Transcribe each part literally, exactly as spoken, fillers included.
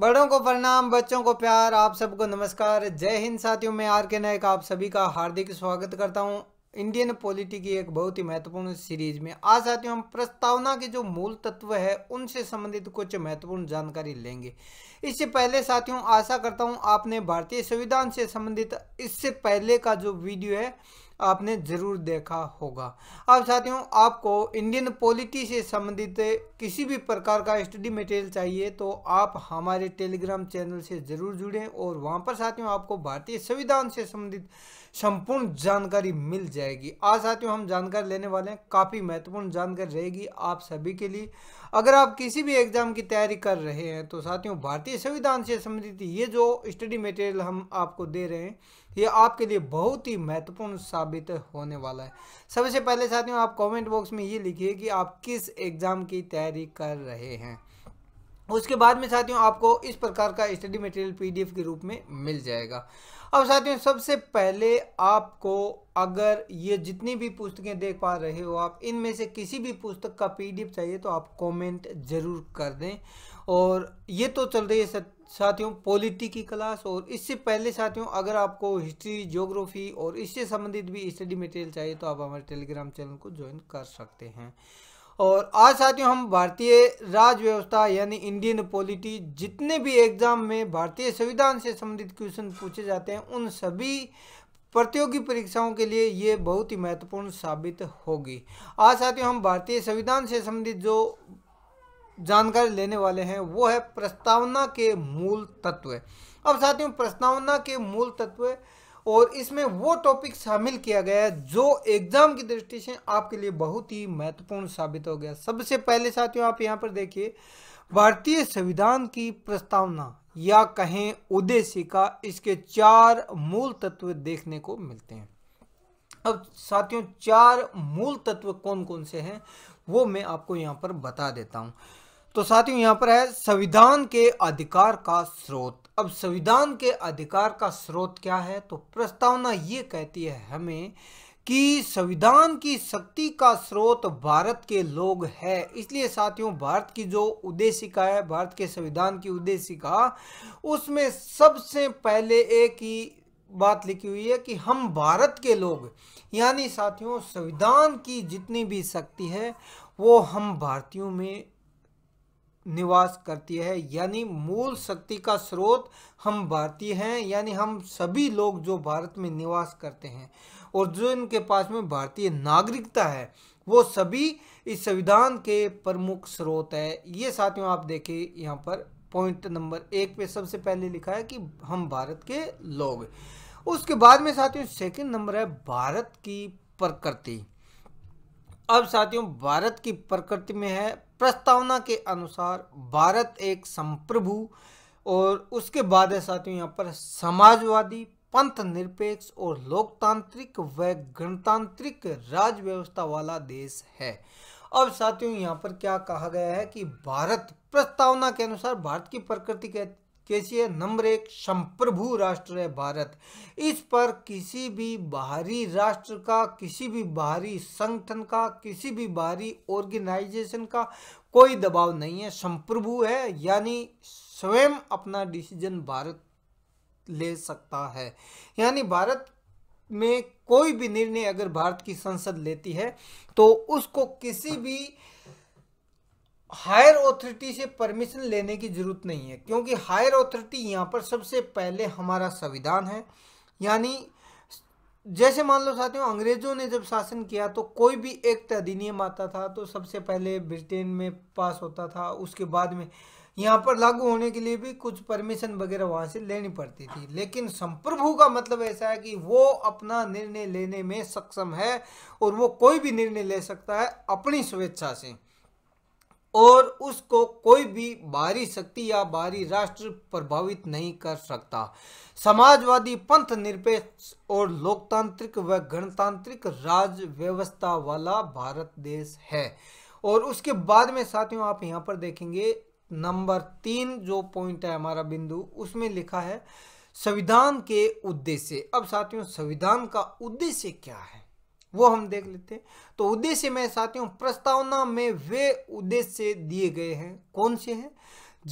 बड़ों को प्रणाम, बच्चों को प्यार, आप सबको नमस्कार, जय हिंद साथियों। मैं आर के नायक आप सभी का हार्दिक स्वागत करता हूं इंडियन पॉलिटी की एक बहुत ही महत्वपूर्ण सीरीज में। आज साथियों हम प्रस्तावना के जो मूल तत्व है उनसे संबंधित कुछ महत्वपूर्ण जानकारी लेंगे। इससे पहले साथियों आशा करता हूं आपने भारतीय संविधान से संबंधित इससे पहले का जो वीडियो है आपने जरूर देखा होगा। अब साथियों आपको इंडियन पॉलिटी से संबंधित किसी भी प्रकार का स्टडी मटेरियल चाहिए तो आप हमारे टेलीग्राम चैनल से जरूर जुड़ें और वहां पर साथियों आपको भारतीय संविधान से संबंधित संपूर्ण जानकारी मिल जाएगी। आज साथियों हम जानकारी लेने वाले हैं, काफ़ी महत्वपूर्ण जानकारी रहेगी आप सभी के लिए। अगर आप किसी भी एग्जाम की तैयारी कर रहे हैं तो साथियों भारतीय संविधान से संबंधित ये जो स्टडी मटेरियल हम आपको दे रहे हैं ये आपके लिए बहुत ही महत्वपूर्ण साबित होने वाला है। सबसे पहले साथियों आप कमेंट बॉक्स में ये लिखिए कि आप किस एग्ज़ाम की तैयारी कर रहे हैं। उसके बाद में साथियों आपको इस प्रकार का स्टडी मटेरियल पीडीएफ के रूप में मिल जाएगा। अब साथियों सबसे पहले आपको अगर ये जितनी भी पुस्तकें देख पा रहे हो आप, इनमें से किसी भी पुस्तक का पीडीएफ चाहिए तो आप कमेंट जरूर कर दें। और ये तो चल रही है साथियों पॉलिटी की क्लास, और इससे पहले साथियों अगर आपको हिस्ट्री, ज्योग्राफी और इससे संबंधित भी स्टडी मटेरियल चाहिए तो आप हमारे टेलीग्राम चैनल को ज्वाइन कर सकते हैं। और आज साथियों हम भारतीय राजव्यवस्था यानी इंडियन पॉलिटी, जितने भी एग्जाम में भारतीय संविधान से संबंधित क्वेश्चन पूछे जाते हैं उन सभी प्रतियोगी परीक्षाओं के लिए ये बहुत ही महत्वपूर्ण साबित होगी। आज साथियों हम भारतीय संविधान से संबंधित जो जानकारी लेने वाले हैं वो है प्रस्तावना के मूल तत्व। अब साथियों प्रस्तावना के मूल तत्व और इसमें वो टॉपिक शामिल किया गया है जो एग्जाम की दृष्टि से आपके लिए बहुत ही महत्वपूर्ण साबित हो गया। सबसे पहले साथियों आप यहाँ पर देखिए, भारतीय संविधान की प्रस्तावना या कहें उद्देशिका, इसके चार मूल तत्व देखने को मिलते हैं। अब साथियों चार मूल तत्व कौन कौन से हैं वो मैं आपको यहाँ पर बता देता हूँ। तो साथियों यहाँ पर है संविधान के अधिकार का स्रोत। अब संविधान के अधिकार का स्रोत क्या है, तो प्रस्तावना ये कहती है हमें कि संविधान की शक्ति का स्रोत भारत के लोग है। इसलिए साथियों भारत की जो उद्देशिका है, भारत के संविधान की उद्देशिका, उसमें सबसे पहले एक ही बात लिखी हुई है कि हम भारत के लोग, यानी साथियों संविधान की जितनी भी शक्ति है वो हम भारतीयों में निवास करती है, यानी मूल शक्ति का स्रोत हम भारतीय हैं, यानी हम सभी लोग जो भारत में निवास करते हैं और जो इनके पास में भारतीय नागरिकता है वो सभी इस संविधान के प्रमुख स्रोत है। ये साथियों आप देखिए यहाँ पर पॉइंट नंबर एक पे सबसे पहले लिखा है कि हम भारत के लोग। उसके बाद में साथियों सेकंड नंबर है भारत की प्रकृति। अब साथियों भारत की प्रकृति में है प्रस्तावना के अनुसार भारत एक संप्रभु, और उसके बाद है साथियों यहाँ पर समाजवादी, पंथ निरपेक्ष और लोकतांत्रिक व गणतांत्रिक राज्य व्यवस्था वाला देश है। अब साथियों यहाँ पर क्या कहा गया है कि भारत प्रस्तावना के अनुसार भारत की प्रकृति कैसी है, नंबर एक संप्रभु राष्ट्र है भारत। इस पर किसी भी बाहरी राष्ट्र का, किसी भी बाहरी संगठन का, किसी भी बाहरी ऑर्गेनाइजेशन का कोई दबाव नहीं है। संप्रभु है यानी स्वयं अपना डिसीजन भारत ले सकता है, यानी भारत में कोई भी निर्णय अगर भारत की संसद लेती है तो उसको किसी भी हायर ऑथोरिटी से परमिशन लेने की जरूरत नहीं है, क्योंकि हायर ऑथोरिटी यहाँ पर सबसे पहले हमारा संविधान है। यानी जैसे मान लो साथियों अंग्रेजों ने जब शासन किया तो कोई भी एक्ट अधिनियम आता था तो सबसे पहले ब्रिटेन में पास होता था, उसके बाद में यहाँ पर लागू होने के लिए भी कुछ परमिशन वगैरह वहाँ से लेनी पड़ती थी। लेकिन संप्रभु का मतलब ऐसा है कि वो अपना निर्णय लेने में सक्षम है और वो कोई भी निर्णय ले सकता है अपनी स्वेच्छा से, और उसको कोई भी बाहरी शक्ति या बाहरी राष्ट्र प्रभावित नहीं कर सकता। समाजवादी, पंथ निरपेक्ष और लोकतांत्रिक व गणतांत्रिक राज्य व्यवस्था वाला भारत देश है। और उसके बाद में साथियों आप यहाँ पर देखेंगे नंबर तीन जो पॉइंट है हमारा बिंदु, उसमें लिखा है संविधान के उद्देश्य। अब साथियों संविधान का उद्देश्य क्या है वो हम देख लेते हैं। तो उद्देश्य में साथियों प्रस्तावना में वे उद्देश्य दिए गए हैं, कौन से हैं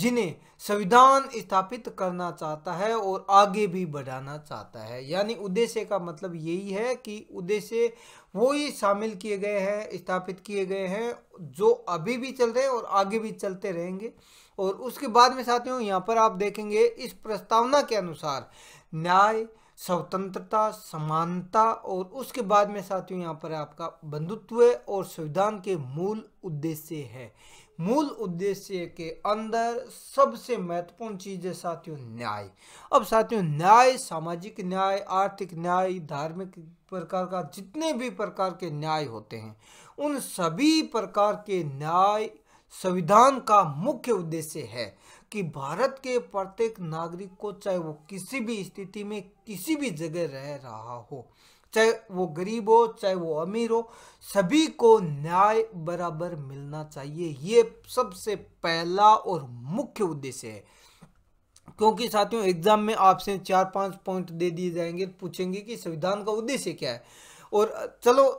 जिन्हें संविधान स्थापित करना चाहता है और आगे भी बढ़ाना चाहता है। यानी उद्देश्य का मतलब यही है कि उद्देश्य वो ही शामिल किए गए हैं, स्थापित किए गए हैं जो अभी भी चल रहे हैं और आगे भी चलते रहेंगे। और उसके बाद में साथियों यहाँ पर आप देखेंगे इस प्रस्तावना के अनुसार न्याय, स्वतंत्रता, समानता और उसके बाद में साथियों यहाँ पर आपका बंधुत्व और संविधान के मूल उद्देश्य है। मूल उद्देश्य के अंदर सबसे महत्वपूर्ण चीज है साथियों न्याय। अब साथियों न्याय, सामाजिक न्याय, आर्थिक न्याय, धार्मिक प्रकार का जितने भी प्रकार के न्याय होते हैं उन सभी प्रकार के न्याय संविधान का मुख्य उद्देश्य है कि भारत के प्रत्येक नागरिक को, चाहे वो किसी भी स्थिति में किसी भी जगह रह रहा हो, चाहे वो गरीब हो चाहे वो अमीर हो, सभी को न्याय बराबर मिलना चाहिए। ये सबसे पहला और मुख्य उद्देश्य है, क्योंकि साथियों एग्जाम में आपसे चार पांच पॉइंट दे दिए जाएंगे, पूछेंगे कि संविधान का उद्देश्य क्या है। और चलो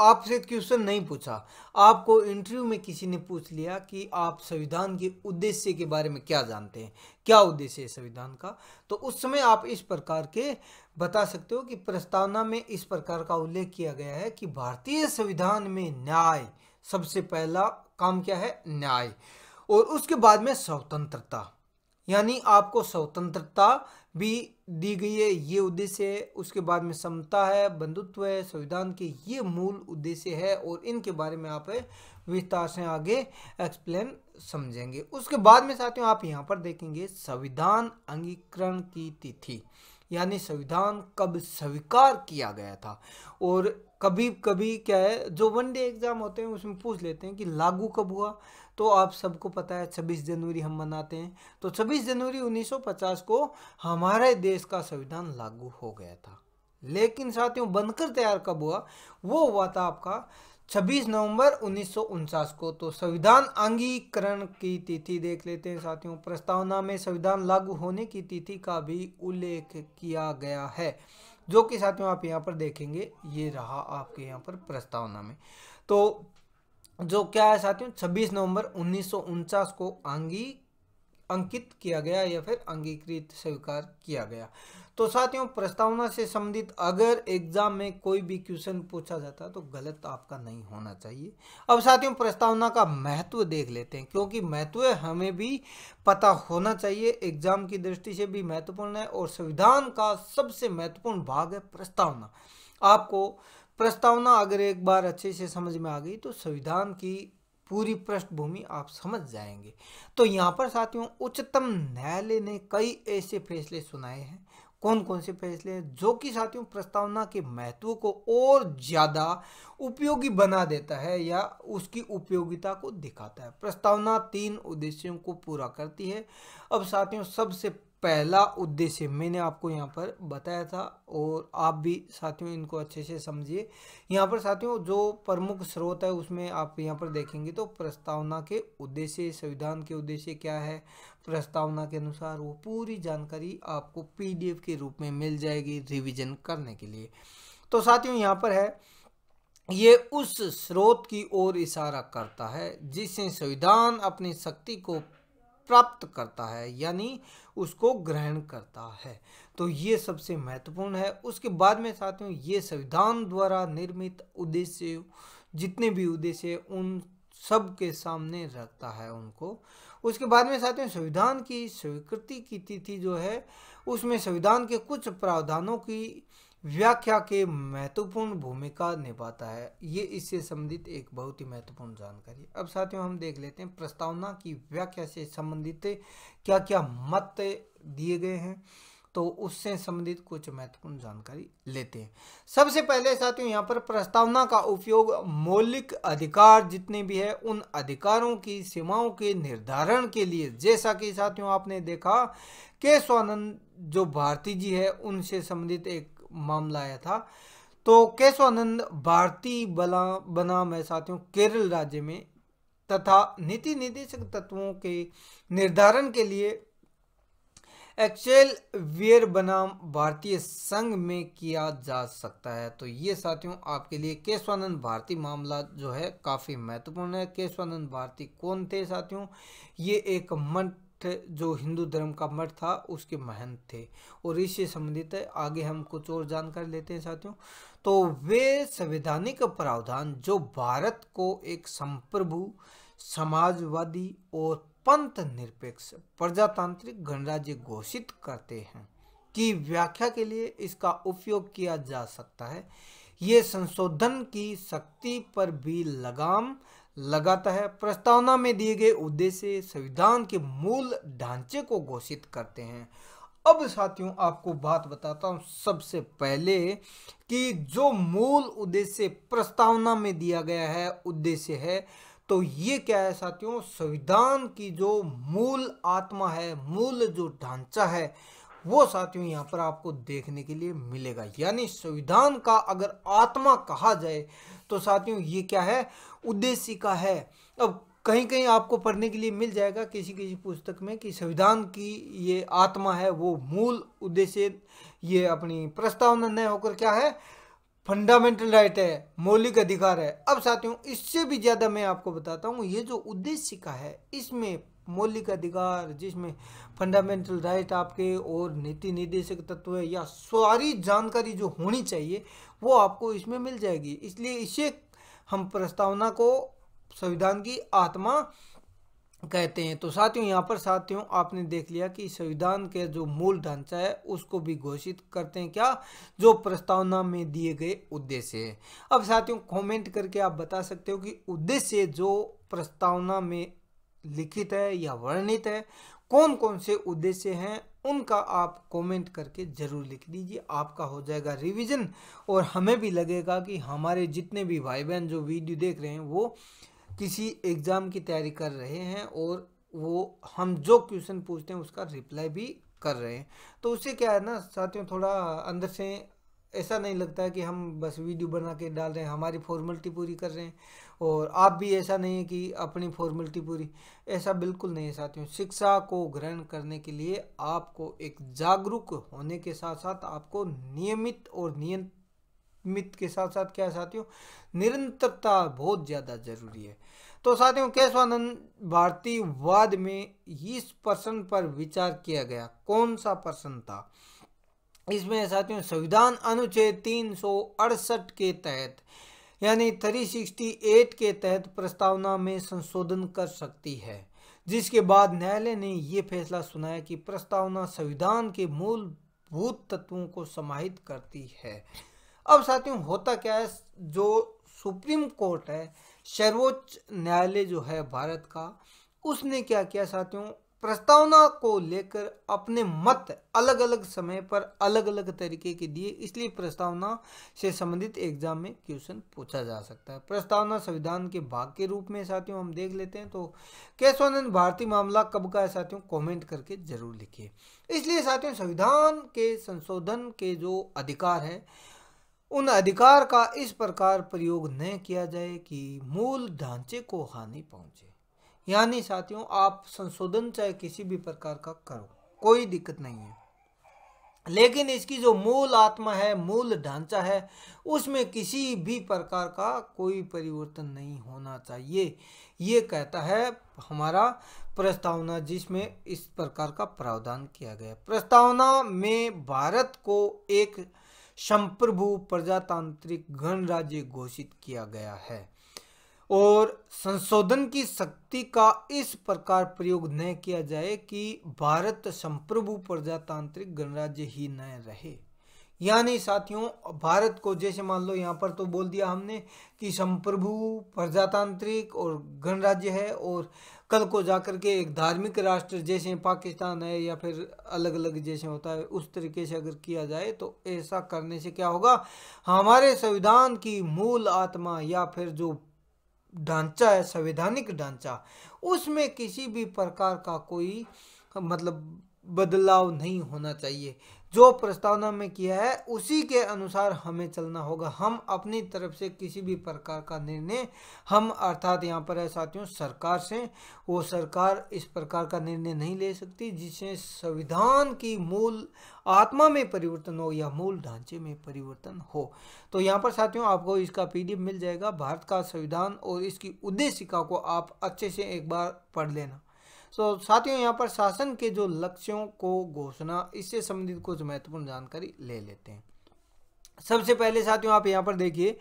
आपसे क्वेश्चन नहीं पूछा, आपको इंटरव्यू में किसी ने पूछ लिया कि आप संविधान के उद्देश्य के बारे में क्या जानते हैं, क्या उद्देश्य है संविधान का, तो उस समय आप इस प्रकार के बता सकते हो कि प्रस्तावना में इस प्रकार का उल्लेख किया गया है कि भारतीय संविधान में न्याय, सबसे पहला काम क्या है, न्याय, और उसके बाद में स्वतंत्रता, यानी आपको स्वतंत्रता भी दी गई है, ये उद्देश्य है। उसके बाद में समता है, बंधुत्व है, संविधान के ये मूल उद्देश्य है और इनके बारे में आप विस्तार से आगे एक्सप्लेन समझेंगे। उसके बाद में साथियों आप यहाँ पर देखेंगे संविधान अंगीकरण की तिथि, यानी संविधान कब स्वीकार किया गया था। और कभी कभी क्या है जो वनडे एग्जाम होते हैं उसमें पूछ लेते हैं कि लागू कब हुआ, तो आप सबको पता है छब्बीस जनवरी हम मनाते हैं, तो छब्बीस जनवरी उन्नीस सौ पचास को हमारे देश का संविधान लागू हो गया था। लेकिन साथियों बनकर तैयार कब हुआ, वो हुआ था आपका छब्बीस नवंबर उन्नीस सौ उनचास को। तो संविधान अंगीकरण की तिथि देख लेते हैं साथियों। प्रस्तावना में संविधान लागू होने की तिथि का भी उल्लेख किया गया है, जो कि साथियों आप यहाँ पर देखेंगे, ये रहा आपके यहाँ पर प्रस्तावना में। तो जो क्या है साथियों, छब्बीस नवंबर उन्नीस सौ उनचास को अंगी अंकित किया गया या फिर अंगीकृत स्वीकार किया गया। तो साथियों प्रस्तावना से संबंधित अगर एग्जाम में कोई भी क्वेश्चन पूछा जाता है तो गलत आपका नहीं होना चाहिए। अब साथियों प्रस्तावना का महत्व देख लेते हैं, क्योंकि महत्व हमें भी पता होना चाहिए, एग्जाम की दृष्टि से भी महत्वपूर्ण है। और संविधान का सबसे महत्वपूर्ण भाग है प्रस्तावना। आपको प्रस्तावना अगर एक बार अच्छे से समझ में आ गई तो संविधान की पूरी पृष्ठभूमि आप समझ जाएंगे। तो यहाँ पर साथियों उच्चतम न्यायालय ने कई ऐसे फैसले सुनाए हैं, कौन कौन से फैसले हैं जो कि साथियों प्रस्तावना के महत्व को और ज़्यादा उपयोगी बना देता है या उसकी उपयोगिता को दिखाता है। प्रस्तावना तीन उद्देश्यों को पूरा करती है। अब साथियों सबसे पहला उद्देश्य मैंने आपको यहाँ पर बताया था और आप भी साथियों इनको अच्छे से समझिए। यहाँ पर साथियों जो प्रमुख स्रोत है उसमें आप यहाँ पर देखेंगे तो प्रस्तावना के उद्देश्य, संविधान के उद्देश्य क्या है, प्रस्तावना के अनुसार वो पूरी जानकारी आपको पीडीएफ के रूप में मिल जाएगी रिवीजन करने के लिए। तो साथियों यहाँ पर है, ये उस स्रोत की ओर इशारा करता है जिससे संविधान अपनी शक्ति को प्राप्त करता है, यानी उसको ग्रहण करता है। तो ये सबसे महत्वपूर्ण है। उसके बाद में साथियों ये संविधान द्वारा निर्मित उद्देश्य, जितने भी उद्देश्य उन सब के सामने रखता है उनको। उसके बाद में साथियों संविधान की स्वीकृति की तिथि जो है उसमें संविधान के कुछ प्रावधानों की व्याख्या के महत्वपूर्ण भूमिका निभाता है, ये इससे संबंधित एक बहुत ही महत्वपूर्ण जानकारी। अब साथियों हम देख लेते हैं प्रस्तावना की व्याख्या से संबंधित क्या क्या मत दिए गए हैं, तो उससे संबंधित कुछ महत्वपूर्ण जानकारी लेते हैं। सबसे पहले साथियों यहाँ पर प्रस्तावना का उपयोग मौलिक अधिकार जितने भी है उन अधिकारों की सीमाओं के निर्धारण के लिए, जैसा कि साथियों आपने देखा केशवानंद जो भारती जी है उनसे संबंधित एक मामला आया था। तो केशवानंद भारती बला बनाम है साथियों केरल राज्य में, तथा नीति निर्देशक तत्वों के निर्धारण के लिए एक्चुअल वेयर बनाम भारतीय संघ में किया जा सकता है। तो ये साथियों आपके लिए केशवानंद भारती मामला जो है काफ़ी महत्वपूर्ण है। केशवानंद भारती कौन थे साथियों? ये एक मठ जो हिंदू धर्म का मठ था उसके महंत थे और इससे संबंधित है। आगे हम कुछ और जानकारी लेते हैं साथियों। तो वे संवैधानिक प्रावधान जो भारत को एक संप्रभु, समाजवादी और पंथ निरपेक्ष प्रजातांत्रिक गणराज्य घोषित करते हैं की व्याख्या के लिए इसका उपयोग किया जा सकता है। ये संशोधन की शक्ति पर भी लगाम लगाता है। प्रस्तावना में दिए गए उद्देश्य संविधान के मूल ढांचे को घोषित करते हैं। अब साथियों आपको बात बताता हूं सबसे पहले कि जो मूल उद्देश्य प्रस्तावना में दिया गया है उद्देश्य है, तो ये क्या है साथियों? संविधान की जो मूल आत्मा है, मूल जो ढांचा है, वो साथियों यहाँ पर आपको देखने के लिए मिलेगा। यानी संविधान का अगर आत्मा कहा जाए तो साथियों ये क्या है? उद्देश्य का है। अब कहीं कहीं आपको पढ़ने के लिए मिल जाएगा किसी किसी पुस्तक में कि संविधान की ये आत्मा है, वो मूल उद्देश्य ये अपनी प्रस्तावना न होकर क्या है? फंडामेंटल राइट है, मौलिक अधिकार है। अब साथियों इससे भी ज़्यादा मैं आपको बताता हूँ, ये जो उद्देश्य का है इसमें मौलिक अधिकार, जिसमें फंडामेंटल राइट आपके और नीति निर्देशक तत्व है, या सारी जानकारी जो होनी चाहिए वो आपको इसमें मिल जाएगी। इसलिए इसे हम प्रस्तावना को संविधान की आत्मा कहते हैं। तो साथियों यहाँ पर साथियों आपने देख लिया कि संविधान के जो मूल ढांचा है उसको भी घोषित करते हैं क्या? जो प्रस्तावना में दिए गए उद्देश्य है। अब साथियों कमेंट करके आप बता सकते हो कि उद्देश्य जो प्रस्तावना में लिखित है या वर्णित है, कौन कौन से उद्देश्य हैं, उनका आप कमेंट करके जरूर लिख दीजिए। आपका हो जाएगा रिविजन और हमें भी लगेगा कि हमारे जितने भी भाई बहन जो वीडियो देख रहे हैं वो किसी एग्ज़ाम की तैयारी कर रहे हैं और वो हम जो क्वेश्चन पूछते हैं उसका रिप्लाई भी कर रहे हैं। तो उससे क्या है ना साथियों, थोड़ा अंदर से ऐसा नहीं लगता है कि हम बस वीडियो बना के डाल रहे हैं, हमारी फॉर्मेलिटी पूरी कर रहे हैं, और आप भी ऐसा नहीं है कि अपनी फॉर्मेलिटी पूरी, ऐसा बिल्कुल नहीं है साथियों। शिक्षा को ग्रहण करने के लिए आपको एक जागरूक होने के साथ साथ आपको नियमित और नियंत्रित मित के साथ साथ क्या है साथियों? निरंतरता बहुत ज़्यादा जरूरी है। तो साथियों केशवानंद भारती वाद में इस पर्सन पर विचार किया गया। कौन सा पर्सन था? इसमें साथियों संविधान अनुच्छेद तीन सौ अड़सठ के तहत यानी थ्री सिक्सटी एट के तहत प्रस्तावना में संशोधन कर सकती है, जिसके बाद न्यायालय ने यह फैसला सुनाया कि प्रस्तावना संविधान के मूलभूत तत्वों को समाहित करती है। अब साथियों होता क्या है, जो सुप्रीम कोर्ट है, सर्वोच्च न्यायालय जो है भारत का, उसने क्या किया साथियों? प्रस्तावना को लेकर अपने मत अलग अलग समय पर अलग अलग तरीके के दिए। इसलिए प्रस्तावना से संबंधित एग्जाम में क्वेश्चन पूछा जा सकता है। प्रस्तावना संविधान के भाग के रूप में साथियों हम देख लेते हैं। तो केशवानंद भारती मामला कब का है साथियों? कमेंट करके जरूर लिखिए। इसलिए साथियों संविधान के संशोधन के जो अधिकार है, उन अधिकार का इस प्रकार प्रयोग न किया जाए कि मूल ढांचे को हानि पहुंचे। यानी साथियों आप संशोधन चाहे किसी भी प्रकार का करो, कोई दिक्कत नहीं है, लेकिन इसकी जो मूल आत्मा है, मूल ढांचा है, उसमें किसी भी प्रकार का कोई परिवर्तन नहीं होना चाहिए। ये कहता है हमारा प्रस्तावना, जिसमें इस प्रकार का प्रावधान किया गया। प्रस्तावना में भारत को एक संप्रभु प्रजातांत्रिक गणराज्य घोषित किया गया है और संशोधन की शक्ति का इस प्रकार प्रयोग न किया जाए कि भारत संप्रभु प्रजातांत्रिक गणराज्य ही न रहे। यानी साथियों भारत को जैसे मान लो यहाँ पर तो बोल दिया हमने कि संप्रभु प्रजातांत्रिक और गणराज्य है, और कल को जाकर के एक धार्मिक राष्ट्र जैसे पाकिस्तान है या फिर अलग अलग जैसे होता है, उस तरीके से अगर किया जाए तो ऐसा करने से क्या होगा? हमारे संविधान की मूल आत्मा या फिर जो ढांचा है, संवैधानिक ढांचा, उसमें किसी भी प्रकार का कोई मतलब बदलाव नहीं होना चाहिए। जो प्रस्तावना में किया है उसी के अनुसार हमें चलना होगा। हम अपनी तरफ से किसी भी प्रकार का निर्णय हम अर्थात यहाँ पर है साथियों सरकार से, वो सरकार इस प्रकार का निर्णय नहीं ले सकती जिससे संविधान की मूल आत्मा में परिवर्तन हो या मूल ढांचे में परिवर्तन हो। तो यहाँ पर साथियों आपको इसका पीडीएफ मिल जाएगा, भारत का संविधान और इसकी उद्देशिका को आप अच्छे से एक बार पढ़ लेना। तो so, साथियों यहाँ पर शासन के जो लक्ष्यों को घोषणा इससे संबंधित कुछ महत्वपूर्ण जानकारी ले लेते हैं। सबसे पहले साथियों आप यहाँ पर देखिए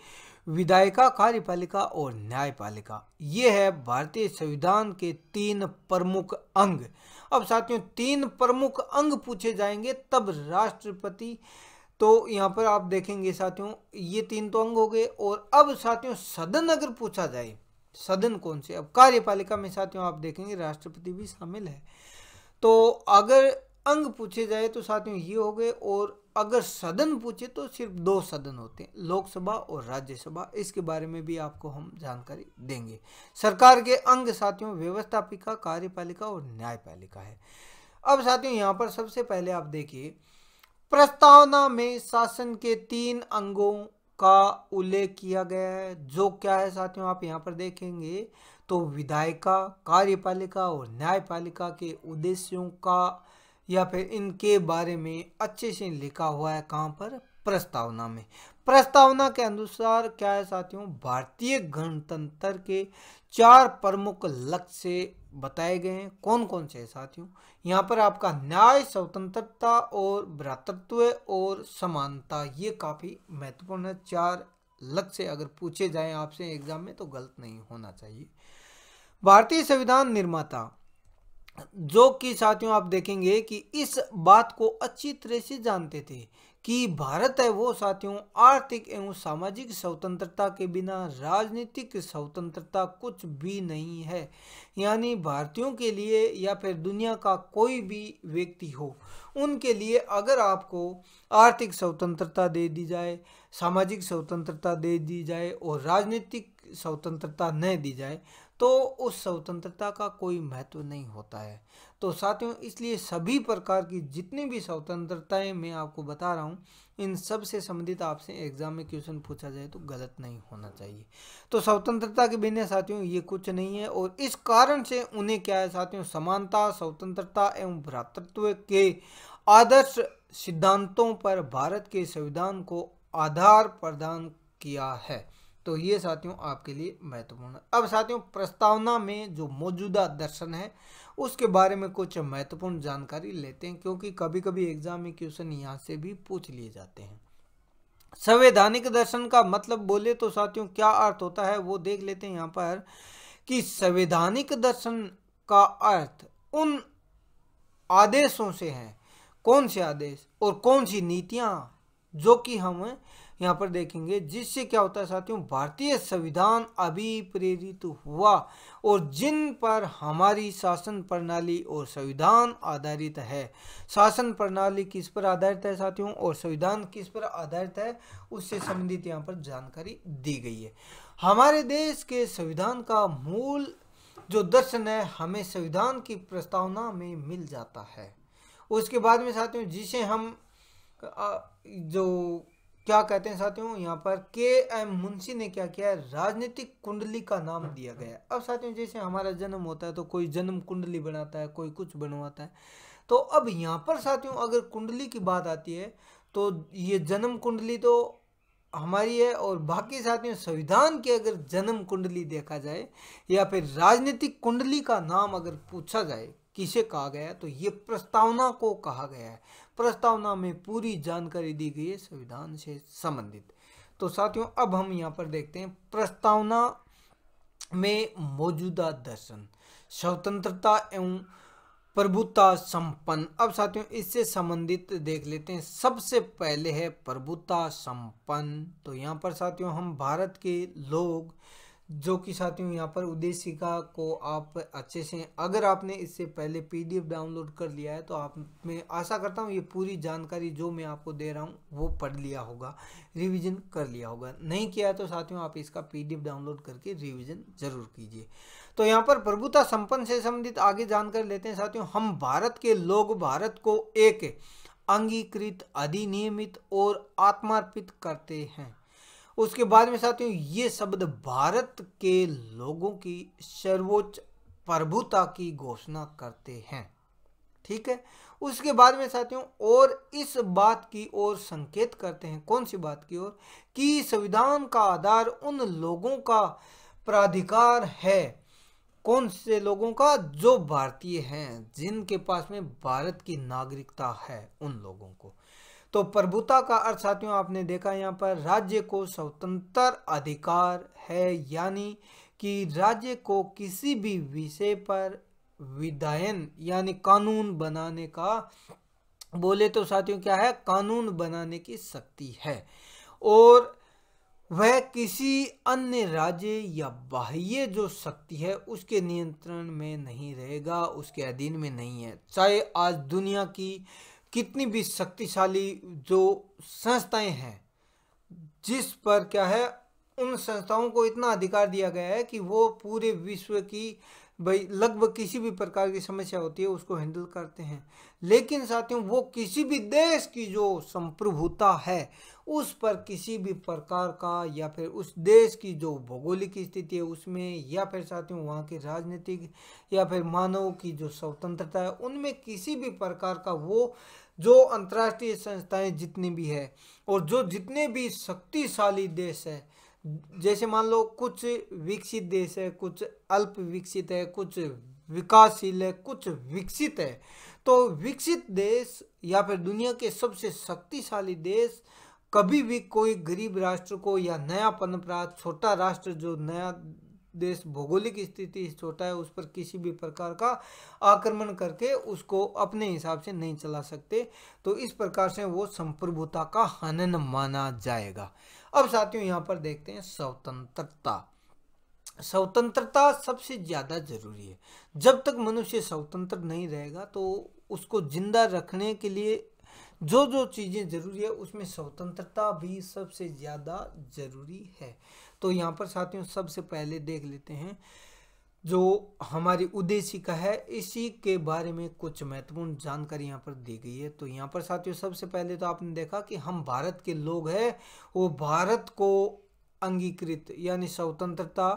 विधायिका, कार्यपालिका और न्यायपालिका, ये है भारतीय संविधान के तीन प्रमुख अंग। अब साथियों तीन प्रमुख अंग पूछे जाएंगे तब राष्ट्रपति, तो यहाँ पर आप देखेंगे साथियों ये तीन तो अंग हो गए। और अब साथियों सदन अगर पूछा जाए सदन कौन से, अब कार्यपालिका में साथियों आप देखेंगे राष्ट्रपति भी शामिल है। तो अगर अंग पूछे जाए तो साथियों ये हो गए, और अगर सदन पूछे तो सिर्फ दो सदन होते हैं, लोकसभा और राज्यसभा। इसके बारे में भी आपको हम जानकारी देंगे। सरकार के अंग साथियों व्यवस्थापिका, कार्यपालिका और न्यायपालिका है। अब साथियों यहाँ पर सबसे पहले आप देखिए प्रस्तावना में शासन के तीन अंगों का उल्लेख किया गया है, जो क्या है साथियों आप यहाँ पर देखेंगे तो विधायिका, कार्यपालिका और न्यायपालिका के उद्देश्यों का या फिर इनके बारे में अच्छे से लिखा हुआ है। कहाँ पर? प्रस्तावना में। प्रस्तावना के अनुसार क्या है साथियों भारतीय गणतंत्र के चार प्रमुख लक्ष्य बताए गए हैं। कौन कौन से है साथियों? यहाँ पर आपका न्याय, स्वतंत्रता और भ्रातृत्व और समानता, ये काफ़ी महत्वपूर्ण है। चार लक्ष्य अगर पूछे जाएं आपसे एग्जाम में तो गलत नहीं होना चाहिए। भारतीय संविधान निर्माता, जो कि साथियों आप देखेंगे कि इस बात को अच्छी तरह से जानते थे कि भारत है वो साथियों आर्थिक एवं सामाजिक स्वतंत्रता के बिना राजनीतिक स्वतंत्रता कुछ भी नहीं है। यानी भारतीयों के लिए या फिर दुनिया का कोई भी व्यक्ति हो उनके लिए अगर आपको आर्थिक स्वतंत्रता दे दी जाए, सामाजिक स्वतंत्रता दे दी जाए और राजनीतिक स्वतंत्रता न दी जाए तो उस स्वतंत्रता का कोई महत्व नहीं होता है। तो साथियों इसलिए सभी प्रकार की जितनी भी स्वतंत्रताएं मैं आपको बता रहा हूँ इन सब से संबंधित आपसे एग्जाम में क्वेश्चन पूछा जाए तो गलत नहीं होना चाहिए। तो स्वतंत्रता के बिना साथियों ये कुछ नहीं है और इस कारण से उन्हें क्या है साथियों समानता, स्वतंत्रता एवं भ्रातृत्व के आदर्श सिद्धांतों पर भारत के संविधान को आधार प्रदान किया है। तो ये साथियों आपके लिए महत्वपूर्ण। अब साथियों प्रस्तावना में जो मौजूदा दर्शन है उसके बारे में कुछ महत्वपूर्ण जानकारी लेते हैं, क्योंकि कभी कभी एग्जाम में क्वेश्चन यहाँ से भी पूछ लिए जाते हैं। संवैधानिक दर्शन का मतलब बोले तो साथियों क्या अर्थ होता है वो देख लेते हैं यहाँ पर कि संवैधानिक दर्शन का अर्थ उन आदेशों से है, कौन से आदेश और कौन सी नीतियाँ जो कि हम यहाँ पर देखेंगे, जिससे क्या होता है साथियों भारतीय संविधान अभी प्रेरित हुआ और जिन पर हमारी शासन प्रणाली और संविधान आधारित है। शासन प्रणाली किस पर आधारित है साथियों और संविधान किस पर आधारित है उससे संबंधित यहाँ पर जानकारी दी गई है। हमारे देश के संविधान का मूल जो दर्शन है हमें संविधान की प्रस्तावना में मिल जाता है। उसके बाद में साथियों जिसे हम जो क्या कहते हैं साथियों यहाँ पर के एम मुंशी ने क्या किया है राजनीतिक कुंडली का नाम दिया गया है। अब साथियों जैसे हमारा जन्म होता है तो कोई जन्म कुंडली बनाता है, कोई कुछ बनवाता है। तो अब यहाँ पर साथियों अगर कुंडली की बात आती है तो ये जन्म कुंडली तो हमारी है और बाकी साथियों संविधान की अगर जन्म कुंडली देखा जाए या फिर राजनीतिक कुंडली का नाम अगर पूछा जाए किसे कहा गया है तो ये प्रस्तावना को कहा गया है। प्रस्तावना में पूरी जानकारी दी गई है संविधान से संबंधित। तो साथियों अब हम यहाँ पर देखते हैं प्रस्तावना में मौजूदा दर्शन स्वतंत्रता एवं प्रभुता संपन्न। अब साथियों इससे संबंधित देख लेते हैं। सबसे पहले है प्रभुता संपन्न। तो यहाँ पर साथियों हम भारत के लोग जो कि साथियों यहाँ पर उद्देशिका को आप अच्छे से, अगर आपने इससे पहले पीडीएफ डाउनलोड कर लिया है तो आप, मैं आशा करता हूँ ये पूरी जानकारी जो मैं आपको दे रहा हूँ वो पढ़ लिया होगा, रिवीजन कर लिया होगा। नहीं किया है तो साथियों आप इसका पीडीएफ डाउनलोड करके रिवीजन जरूर कीजिए। तो यहाँ पर प्रभुता संपन्न से संबंधित आगे जानकारी लेते हैं साथियों। हम भारत के लोग भारत को एक अंगीकृत, अधिनियमित और आत्मार्पित करते हैं। उसके बाद में साथियों ये शब्द भारत के लोगों की सर्वोच्च प्रभुता की घोषणा करते हैं, ठीक है। उसके बाद में साथियों और इस बात की ओर संकेत करते हैं, कौन सी बात की ओर, कि संविधान का आधार उन लोगों का प्राधिकार है, कौन से लोगों का, जो भारतीय हैं, जिनके पास में भारत की नागरिकता है, उन लोगों को। तो प्रभुता का अर्थ साथियों आपने देखा यहाँ पर राज्य को स्वतंत्र अधिकार है, यानी कि राज्य को किसी भी विषय पर विधायन यानी कानून बनाने का, बोले तो साथियों क्या है, कानून बनाने की शक्ति है। और वह किसी अन्य राज्य या बाह्य जो शक्ति है उसके नियंत्रण में नहीं रहेगा, उसके अधीन में नहीं है। चाहे आज दुनिया की कितनी भी शक्तिशाली जो संस्थाएं हैं, जिस पर क्या है, उन संस्थाओं को इतना अधिकार दिया गया है कि वो पूरे विश्व की भाई लगभग किसी भी प्रकार की समस्या होती है उसको हैंडल करते हैं। लेकिन साथियों वो किसी भी देश की जो संप्रभुता है उस पर किसी भी प्रकार का, या फिर उस देश की जो भौगोलिक स्थिति है उसमें, या फिर साथियों वहाँ के राजनीतिक या फिर मानव की जो स्वतंत्रता है, उनमें किसी भी प्रकार का वो जो अंतर्राष्ट्रीय संस्थाएँ जितनी भी है और जो जितने भी शक्तिशाली देश है, जैसे मान लो कुछ विकसित देश है, कुछ अल्प विकसित है, कुछ विकासशील है, कुछ विकसित है, तो विकसित देश या फिर दुनिया के सबसे शक्तिशाली देश कभी भी कोई गरीब राष्ट्र को या नया पनप रहा छोटा राष्ट्र, जो नया देश भौगोलिक स्थिति छोटा है, उस पर किसी भी प्रकार का आक्रमण करके उसको अपने हिसाब से नहीं चला सकते। तो इस प्रकार से वो संप्रभुता का हनन माना जाएगा। अब साथियों यहाँ पर देखते हैं स्वतंत्रता। स्वतंत्रता सबसे ज़्यादा जरूरी है। जब तक मनुष्य स्वतंत्र नहीं रहेगा तो उसको जिंदा रखने के लिए जो जो चीज़ें ज़रूरी है उसमें स्वतंत्रता भी सबसे ज़्यादा ज़रूरी है। तो यहाँ पर साथियों सबसे पहले देख लेते हैं जो हमारी उद्देशिका है, इसी के बारे में कुछ महत्वपूर्ण जानकारी यहाँ पर दी गई है। तो यहाँ पर साथियों सबसे पहले तो आपने देखा कि हम भारत के लोग हैं, वो भारत को अंगीकृत यानी स्वतंत्रता,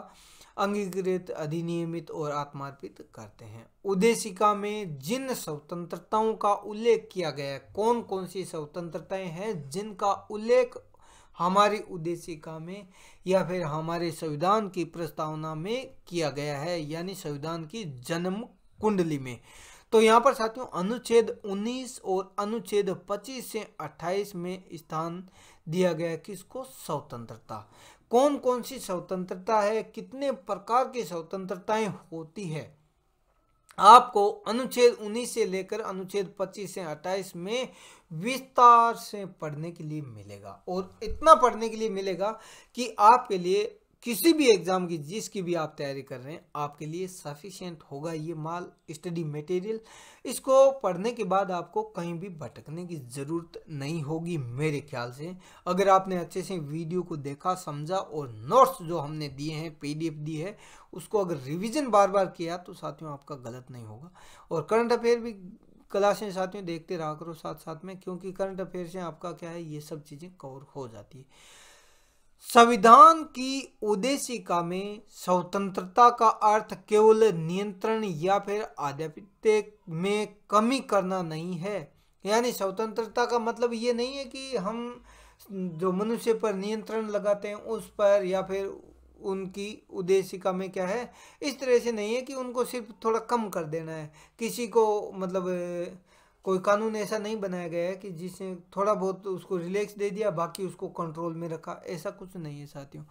अंगीकृत, अधिनियमित और आत्मार्पित करते हैं। उद्देशिका में जिन स्वतंत्रताओं का उल्लेख किया गया है, कौन कौन सी स्वतंत्रताएं हैं जिनका उल्लेख हमारी उद्देशिका में या फिर हमारे संविधान की प्रस्तावना में किया गया है, यानी संविधान की जन्म कुंडली में। तो यहाँ पर साथियों अनुच्छेद उन्नीस और अनुच्छेद पच्चीस से अट्ठाईस में स्थान दिया गया है किसको, स्वतंत्रता। कौन कौन सी स्वतंत्रता है, कितने प्रकार की स्वतंत्रताएं होती है, आपको अनुच्छेद उन्नीस से लेकर अनुच्छेद पच्चीस से अट्ठाईस में विस्तार से पढ़ने के लिए मिलेगा। और इतना पढ़ने के लिए मिलेगा कि आपके लिए किसी भी एग्जाम की, जिसकी भी आप तैयारी कर रहे हैं, आपके लिए सफिशिएंट होगा ये माल, स्टडी मटेरियल। इसको पढ़ने के बाद आपको कहीं भी भटकने की ज़रूरत नहीं होगी मेरे ख्याल से, अगर आपने अच्छे से वीडियो को देखा, समझा और नोट्स जो हमने दिए हैं, पीडीएफ दी है, उसको अगर रिवीजन बार बार किया तो साथियों आपका गलत नहीं होगा। और करंट अफेयर भी क्लासें साथियों देखते रहा करो साथ साथ में, क्योंकि करंट अफेयर से आपका क्या है, ये सब चीज़ें कवर हो जाती है। संविधान की उद्देशिका में स्वतंत्रता का अर्थ केवल नियंत्रण या फिर आधिपत्य में कमी करना नहीं है। यानी स्वतंत्रता का मतलब ये नहीं है कि हम जो मनुष्य पर नियंत्रण लगाते हैं उस पर, या फिर उनकी उद्देशिका में क्या है, इस तरह से नहीं है कि उनको सिर्फ थोड़ा कम कर देना है। किसी को मतलब कोई कानून ऐसा नहीं बनाया गया है कि जिसने थोड़ा बहुत उसको रिलैक्स दे दिया, बाकी उसको कंट्रोल में रखा, ऐसा कुछ नहीं है साथियों।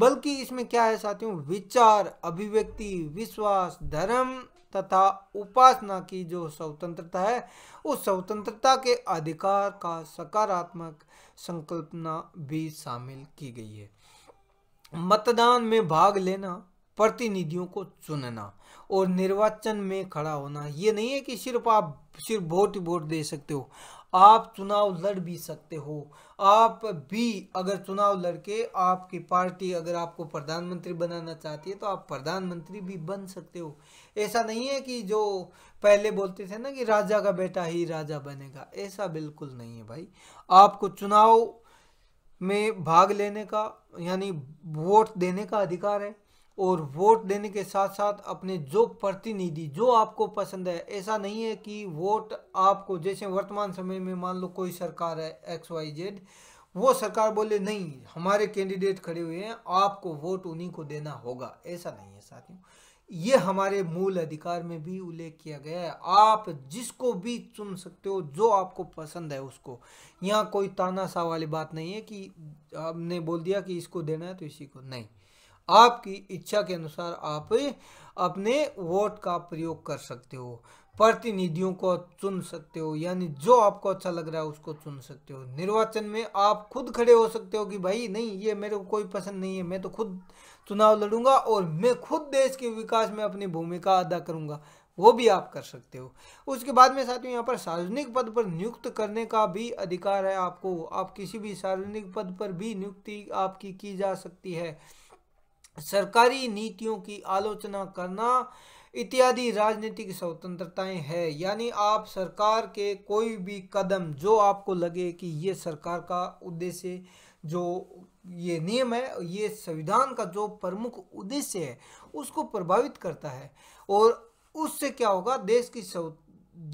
बल्कि इसमें क्या है साथियों, विचार, अभिव्यक्ति, विश्वास, धर्म तथा उपासना की जो स्वतंत्रता है, उस स्वतंत्रता के अधिकार का सकारात्मक संकल्पना भी शामिल की गई है। मतदान में भाग लेना, प्रतिनिधियों को चुनना और निर्वाचन में खड़ा होना। ये नहीं है कि सिर्फ आप सिर्फ वोट ही वोट दे सकते हो, आप चुनाव लड़ भी सकते हो। आप भी अगर चुनाव लड़के आपकी पार्टी अगर आपको प्रधानमंत्री बनाना चाहती है तो आप प्रधानमंत्री भी बन सकते हो। ऐसा नहीं है कि जो पहले बोलते थे ना कि राजा का बेटा ही राजा बनेगा, ऐसा बिल्कुल नहीं है भाई। आपको चुनाव में भाग लेने का यानी वोट देने का अधिकार है और वोट देने के साथ साथ अपने जो प्रतिनिधि जो आपको पसंद है। ऐसा नहीं है कि वोट आपको जैसे वर्तमान समय में मान लो कोई सरकार है एक्स वाई जेड, वो सरकार बोले नहीं हमारे कैंडिडेट खड़े हुए हैं आपको वोट उन्हीं को देना होगा, ऐसा नहीं है साथियों। ये हमारे मूल अधिकार में भी उल्लेख किया गया है, आप जिसको भी चुन सकते हो जो आपको पसंद है उसको। यहाँ कोई तानाशाह वाली बात नहीं है कि आपने बोल दिया कि इसको देना है तो इसी को नहीं, आपकी इच्छा के अनुसार आप अपने वोट का प्रयोग कर सकते हो, प्रतिनिधियों को चुन सकते हो यानी जो आपको अच्छा लग रहा है उसको चुन सकते हो। निर्वाचन में आप खुद खड़े हो सकते हो कि भाई नहीं ये मेरे को कोई पसंद नहीं है, मैं तो खुद चुनाव लड़ूंगा और मैं खुद देश के विकास में अपनी भूमिका अदा करूंगा, वो भी आप कर सकते हो। उसके बाद में साथियों यहाँ पर सार्वजनिक पद पर नियुक्त करने का भी अधिकार है आपको, आप किसी भी सार्वजनिक पद पर भी नियुक्ति आपकी की जा सकती है। सरकारी नीतियों की आलोचना करना इत्यादि राजनीतिक स्वतंत्रताएं हैं, यानी आप सरकार के कोई भी कदम जो आपको लगे कि ये सरकार का उद्देश्य जो ये नियम है ये संविधान का जो प्रमुख उद्देश्य है उसको प्रभावित करता है, और उससे क्या होगा देश की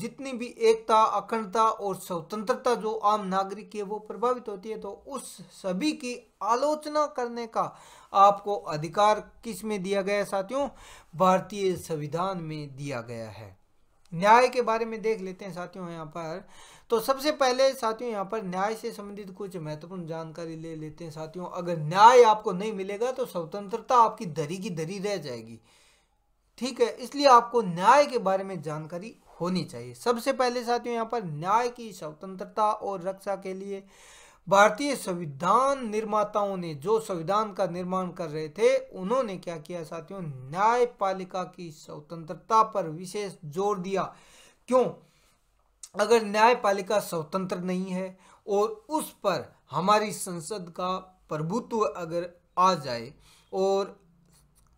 जितनी भी एकता अखंडता और स्वतंत्रता जो आम नागरिक की है वो प्रभावित होती है। तो उस सभी की आलोचना करने का आपको अधिकार किस में दिया गया है साथियों, भारतीय संविधान में दिया गया है। न्याय के बारे में देख लेते हैं साथियों यहाँ पर। तो सबसे पहले साथियों यहाँ पर न्याय से संबंधित कुछ महत्वपूर्ण जानकारी ले लेते हैं साथियों। अगर न्याय आपको नहीं मिलेगा तो स्वतंत्रता आपकी धरी की धरी रह जाएगी, ठीक है, इसलिए आपको न्याय के बारे में जानकारी होनी चाहिए। सबसे पहले साथियों यहाँ पर न्याय की स्वतंत्रता और रक्षा के लिए भारतीय संविधान निर्माताओं ने, जो संविधान का निर्माण कर रहे थे, उन्होंने क्या किया साथियों, न्यायपालिका की स्वतंत्रता पर विशेष जोर दिया। क्यों? अगर न्यायपालिका स्वतंत्र नहीं है और उस पर हमारी संसद का प्रभुत्व अगर आ जाए और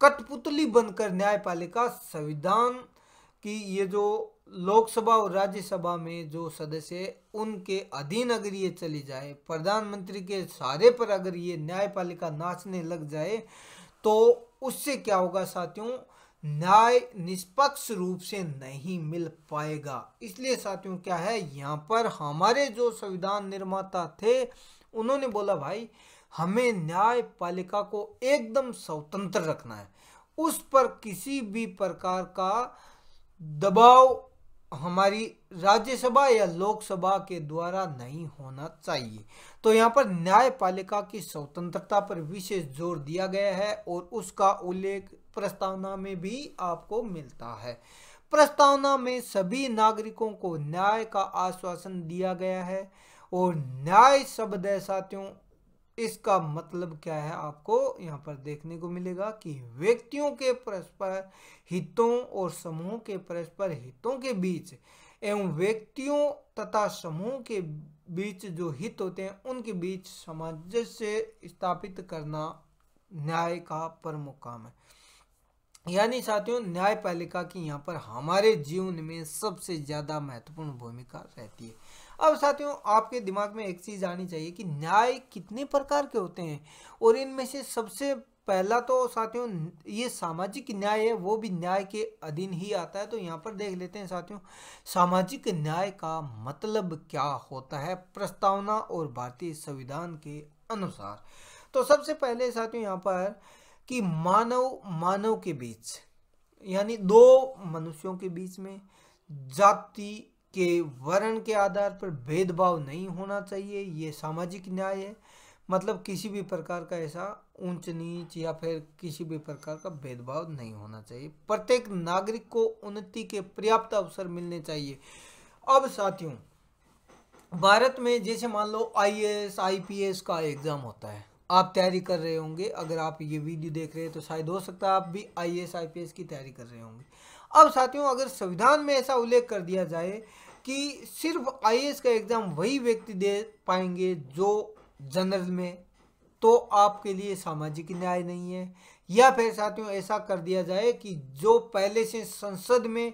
कठपुतली बनकर न्यायपालिका संविधान कि ये जो लोकसभा और राज्यसभा में जो सदस्य है उनके अधीन अगर ये चली जाए, प्रधानमंत्री के सहारे पर अगर ये न्यायपालिका नाचने लग जाए तो उससे क्या होगा साथियों, न्याय निष्पक्ष रूप से नहीं मिल पाएगा। इसलिए साथियों क्या है यहाँ पर हमारे जो संविधान निर्माता थे उन्होंने बोला भाई हमें न्यायपालिका को एकदम स्वतंत्र रखना है, उस पर किसी भी प्रकार का दबाव हमारी राज्यसभा या लोकसभा के द्वारा नहीं होना चाहिए। तो यहाँ पर न्यायपालिका की स्वतंत्रता पर विशेष जोर दिया गया है और उसका उल्लेख प्रस्तावना में भी आपको मिलता है। प्रस्तावना में सभी नागरिकों को न्याय का आश्वासन दिया गया है और न्याय शब्द है साथियों इसका मतलब क्या है आपको यहाँ पर देखने को मिलेगा कि व्यक्तियों के परस्पर हितों और समूहों के परस्पर हितों के बीच एवं व्यक्तियों तथा समूह के बीच जो हित होते हैं उनके बीच सामंजस्य स्थापित करना न्याय का प्रमुख काम है। यानी साथियों न्यायपालिका की यहाँ पर हमारे जीवन में सबसे ज़्यादा महत्वपूर्ण भूमिका रहती है। अब साथियों आपके दिमाग में एक चीज़ आनी चाहिए कि न्याय कितने प्रकार के होते हैं, और इनमें से सबसे पहला तो साथियों ये सामाजिक न्याय है, वो भी न्याय के अधीन ही आता है। तो यहाँ पर देख लेते हैं साथियों सामाजिक न्याय का मतलब क्या होता है प्रस्तावना और भारतीय संविधान के अनुसार। तो सबसे पहले साथियों यहाँ पर कि मानव मानव के बीच यानी दो मनुष्यों के बीच में जाति के वर्ण के आधार पर भेदभाव नहीं होना चाहिए, ये सामाजिक न्याय है। मतलब किसी भी प्रकार का ऐसा ऊंच नीच या फिर किसी भी प्रकार का भेदभाव नहीं होना चाहिए। प्रत्येक नागरिक को उन्नति के पर्याप्त अवसर मिलने चाहिए। अब साथियों भारत में जैसे मान लो I A S I P S का एग्ज़ाम होता है, आप तैयारी कर रहे होंगे। अगर आप ये वीडियो देख रहे हैं तो शायद हो सकता है आप भी आईएएस आईपीएस की तैयारी कर रहे होंगे। अब साथियों, अगर संविधान में ऐसा उल्लेख कर दिया जाए कि सिर्फ आईएएस का एग्ज़ाम वही व्यक्ति दे पाएंगे जो जनरल में, तो आपके लिए सामाजिक न्याय नहीं है। या फिर साथियों ऐसा कर दिया जाए कि जो पहले से संसद में,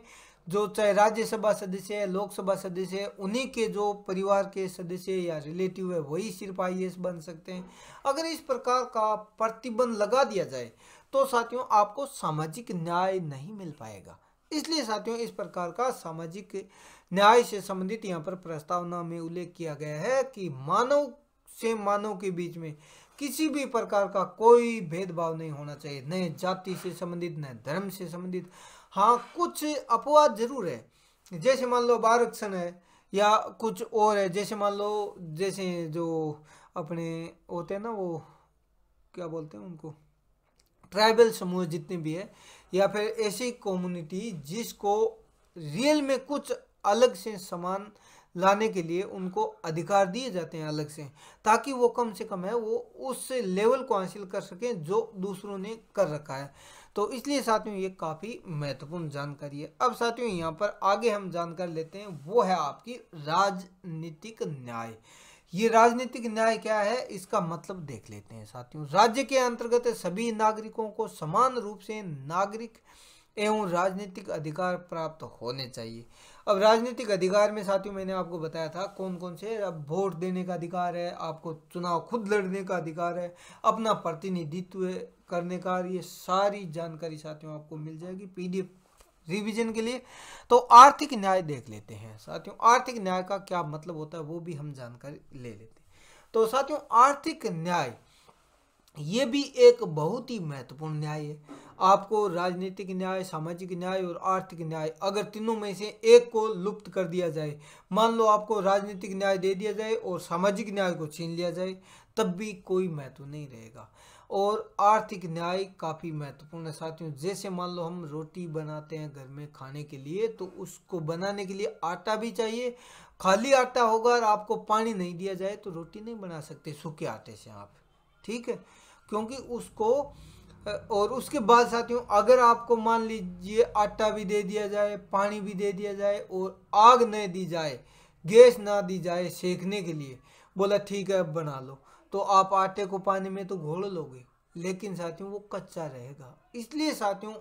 जो चाहे राज्यसभा सदस्य है, लोकसभा सदस्य है, उन्हीं के जो परिवार के सदस्य या रिलेटिव है वही सिर्फ आईएएस बन सकते हैं। अगर इस प्रकार का प्रतिबंध लगा दिया जाए तो साथियों आपको सामाजिक न्याय नहीं मिल पाएगा। इसलिए साथियों इस प्रकार का सामाजिक न्याय से संबंधित यहाँ पर प्रस्तावना में उल्लेख किया गया है कि मानव से मानव के बीच में किसी भी प्रकार का कोई भेदभाव नहीं होना चाहिए, न जाति से संबंधित न धर्म से संबंधित। हाँ, कुछ अपवाद जरूर है, जैसे मान लो आरक्षण है या कुछ और है, जैसे मान लो जैसे जो अपने होते हैं ना, वो क्या बोलते हैं उनको, ट्राइबल समूह जितने भी है, या फिर ऐसी कम्युनिटी जिसको रियल में कुछ अलग से समान लाने के लिए उनको अधिकार दिए जाते हैं अलग से, ताकि वो कम से कम है वो उस लेवल को हासिल कर सकें जो दूसरों ने कर रखा है। तो इसलिए साथियों ये काफ़ी महत्वपूर्ण जानकारी है। अब साथियों यहाँ पर आगे हम जानकारी लेते हैं, वो है आपकी राजनीतिक न्याय। ये राजनीतिक न्याय क्या है, इसका मतलब देख लेते हैं साथियों। राज्य के अंतर्गत सभी नागरिकों को समान रूप से नागरिक एवं राजनीतिक अधिकार प्राप्त होने चाहिए। अब राजनीतिक अधिकार में साथियों मैंने आपको बताया था कौन कौन से, अब वोट देने का अधिकार है, आपको चुनाव खुद लड़ने का अधिकार है, अपना प्रतिनिधित्व करने का, ये सारी जानकारी साथियों आपको मिल जाएगी पीडीएफ रिवीजन के लिए। तो आर्थिक न्याय देख लेते हैं साथियों, आर्थिक न्याय का क्या मतलब होता है वो भी हम जानकारी ले लेते हैं। तो साथियों आर्थिक न्याय ये भी एक बहुत ही महत्वपूर्ण न्याय है। आपको राजनीतिक न्याय, सामाजिक न्याय और आर्थिक न्याय, अगर तीनों में से एक को लुप्त कर दिया जाए, मान लो आपको राजनीतिक न्याय दे दिया जाए और सामाजिक न्याय को छीन लिया जाए, तब भी कोई महत्व नहीं रहेगा। और आर्थिक न्याय काफ़ी महत्वपूर्ण है साथियों। जैसे मान लो हम रोटी बनाते हैं घर में खाने के लिए, तो उसको बनाने के लिए आटा भी चाहिए। खाली आटा होगा और आपको पानी नहीं दिया जाए तो रोटी नहीं बना सकते सूखे आटे से आप, ठीक है, क्योंकि उसको। और उसके बाद साथियों अगर आपको मान लीजिए आटा भी दे दिया जाए, पानी भी दे दिया जाए और आग नहीं दी जाए, गैस ना दी जाए सेकने के लिए, बोला ठीक है अब बना लो, तो आप आटे को पानी में तो घोल लोगे, लेकिन साथियों वो कच्चा रहेगा। इसलिए साथियों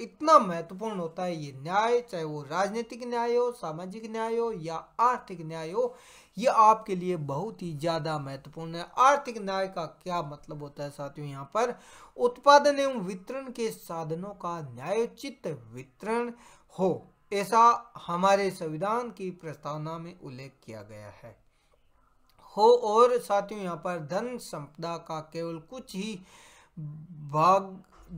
इतना महत्वपूर्ण होता है ये न्याय, चाहे वो राजनीतिक न्याय हो, सामाजिक न्याय हो या आर्थिक न्याय हो, ये आपके लिए बहुत ही ज़्यादा महत्वपूर्ण है। आर्थिक न्याय का क्या मतलब होता है साथियों, यहाँ पर उत्पादन एवं वितरण के साधनों का न्यायोचित वितरण हो, ऐसा हमारे संविधान की प्रस्तावना में उल्लेख किया गया है हो। और साथियों यहाँ पर धन संपदा का केवल कुछ ही भाग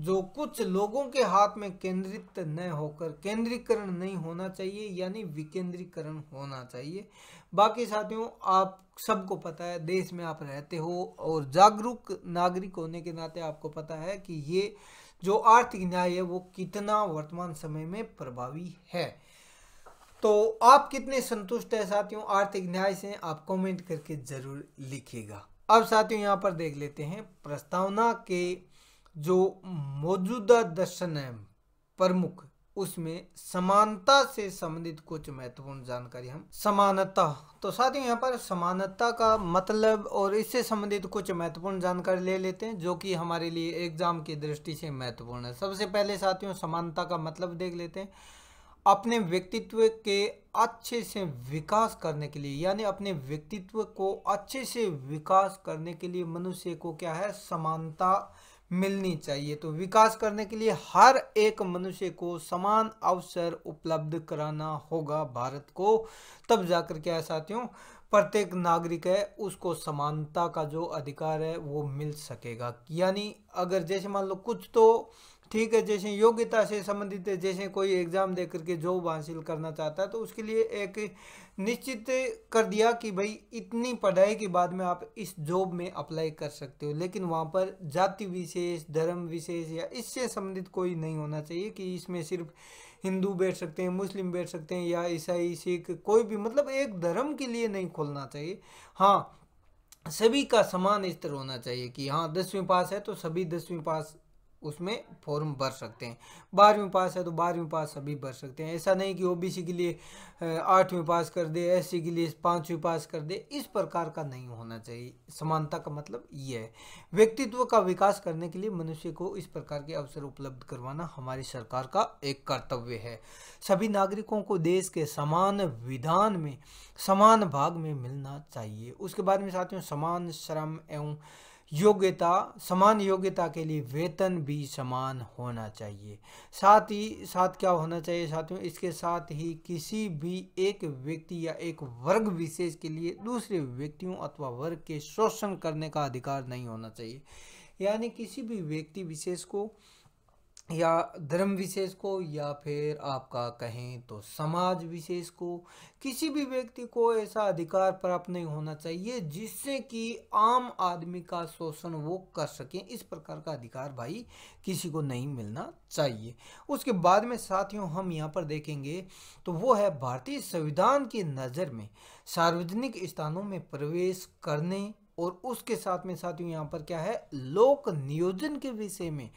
जो कुछ लोगों के हाथ में केंद्रित न होकर, केंद्रीकरण नहीं होना चाहिए यानी विकेंद्रीकरण होना चाहिए। बाकी साथियों आप सबको पता है, देश में आप रहते हो और जागरूक नागरिक होने के नाते आपको पता है कि ये जो आर्थिक न्याय है वो कितना वर्तमान समय में प्रभावी है। तो आप कितने संतुष्ट हैं साथियों आर्थिक न्याय से, आप कमेंट करके ज़रूर लिखिएगा। अब साथियों यहाँ पर देख लेते हैं प्रस्तावना के जो मौजूदा दर्शन है प्रमुख, उसमें समानता से संबंधित कुछ महत्वपूर्ण जानकारी हम, समानता, तो साथियों यहाँ पर समानता का मतलब और इससे संबंधित कुछ महत्वपूर्ण जानकारी ले लेते हैं जो कि हमारे लिए एग्जाम की दृष्टि से महत्वपूर्ण है। सबसे पहले साथियों समानता का मतलब देख लेते हैं, अपने व्यक्तित्व के अच्छे से विकास करने के लिए, यानी अपने व्यक्तित्व को अच्छे से विकास करने के लिए मनुष्य को क्या है, समानता मिलनी चाहिए। तो विकास करने के लिए हर एक मनुष्य को समान अवसर उपलब्ध कराना होगा भारत को, तब जाकर क्या है साथियों प्रत्येक नागरिक है उसको समानता का जो अधिकार है वो मिल सकेगा। यानी अगर जैसे मान लो कुछ तो ठीक है, जैसे योग्यता से संबंधित है, जैसे कोई एग्ज़ाम दे करके जॉब हासिल करना चाहता है तो उसके लिए एक निश्चित कर दिया कि भाई इतनी पढ़ाई के बाद में आप इस जॉब में अप्लाई कर सकते हो, लेकिन वहाँ पर जाति विशेष, धर्म विशेष या इससे संबंधित कोई नहीं होना चाहिए कि इसमें सिर्फ हिंदू बैठ सकते हैं, मुस्लिम बैठ सकते हैं या ईसाई, सिख, कोई भी, मतलब एक धर्म के लिए नहीं खोलना चाहिए। हाँ सभी का समान स्तर होना चाहिए कि हाँ दसवीं पास है तो सभी दसवीं पास उसमें फॉर्म भर सकते हैं, बारहवीं पास है तो बारहवीं पास सभी भर सकते हैं। ऐसा नहीं कि ओबीसी के लिए आठवीं पास कर दे, एससी के लिए पाँचवीं पास कर दे, इस प्रकार का नहीं होना चाहिए। समानता का मतलब ये है। व्यक्तित्व का विकास करने के लिए मनुष्य को इस प्रकार के अवसर उपलब्ध करवाना हमारी सरकार का एक कर्तव्य है। सभी नागरिकों को देश के समान विधान में समान भाग में मिलना चाहिए। उसके बाद में साथियों समान श्रम एवं योग्यता, समान योग्यता के लिए वेतन भी समान होना चाहिए। साथ ही साथ क्या होना चाहिए साथियों, इसके साथ ही किसी भी एक व्यक्ति या एक वर्ग विशेष के लिए दूसरे व्यक्तियों अथवा वर्ग के शोषण करने का अधिकार नहीं होना चाहिए। यानी किसी भी व्यक्ति विशेष को या धर्म विशेष को या फिर आपका कहें तो समाज विशेष को, किसी भी व्यक्ति को ऐसा अधिकार प्राप्त नहीं होना चाहिए जिससे कि आम आदमी का शोषण वो कर सकें। इस प्रकार का अधिकार भाई किसी को नहीं मिलना चाहिए। उसके बाद में साथियों हम यहाँ पर देखेंगे तो वो है भारतीय संविधान की नज़र में सार्वजनिक स्थानों में प्रवेश करने और उसके साथ में साथियों यहाँ पर क्या है लोक नियोजन के विषय में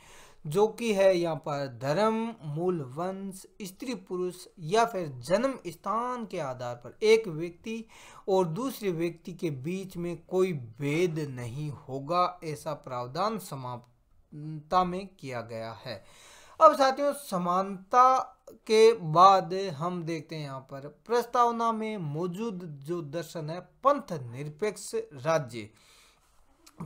जो कि है यहाँ पर धर्म, मूल वंश, स्त्री पुरुष या फिर जन्म स्थान के आधार पर एक व्यक्ति और दूसरे व्यक्ति के बीच में कोई भेद नहीं होगा, ऐसा प्रावधान समानता में किया गया है। अब साथियों समानता के बाद हम देखते हैं यहाँ पर प्रस्तावना में मौजूद जो दर्शन है पंथ निरपेक्ष राज्य,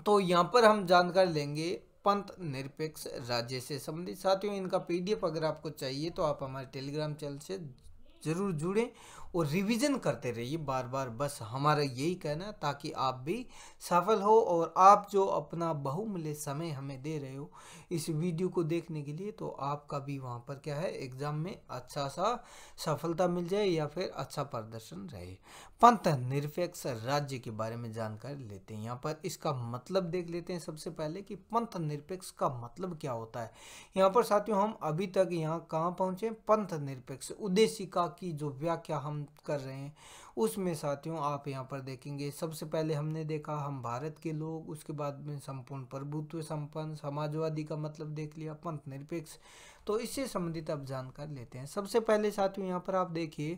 तो यहाँ पर हम जानकारी लेंगे पंथ निरपेक्ष राज्य से संबंधित। साथियों इनका पीडीएफ अगर आपको चाहिए तो आप हमारे टेलीग्राम चैनल से जरूर जुड़ें और रिवीजन करते रहिए बार बार। बस हमारा यही कहना है ताकि आप भी सफल हो और आप जो अपना बहुमूल्य समय हमें दे रहे हो इस वीडियो को देखने के लिए, तो आपका भी वहाँ पर क्या है एग्जाम में अच्छा सा सफलता मिल जाए या फिर अच्छा प्रदर्शन रहे। पंथ निरपेक्ष राज्य के बारे में जानकारी लेते हैं। यहाँ पर इसका मतलब देख लेते हैं सबसे पहले कि पंथ निरपेक्ष का मतलब क्या होता है। यहाँ पर साथियों हम अभी तक यहाँ कहाँ पहुँचे, पंथ निरपेक्ष उद्देशिका की जो व्याख्या हम कर रहे हैं उसमें साथियों आप यहाँ पर देखेंगे सबसे पहले हमने देखा हम भारत के लोग, उसके बाद में संपूर्ण प्रभुत्व संपन्न, समाजवादी का मतलब देख लिया, पंथ निरपेक्ष, तो इससे संबंधित आप जानकारी लेते हैं। सबसे पहले साथियों यहाँ पर आप देखिए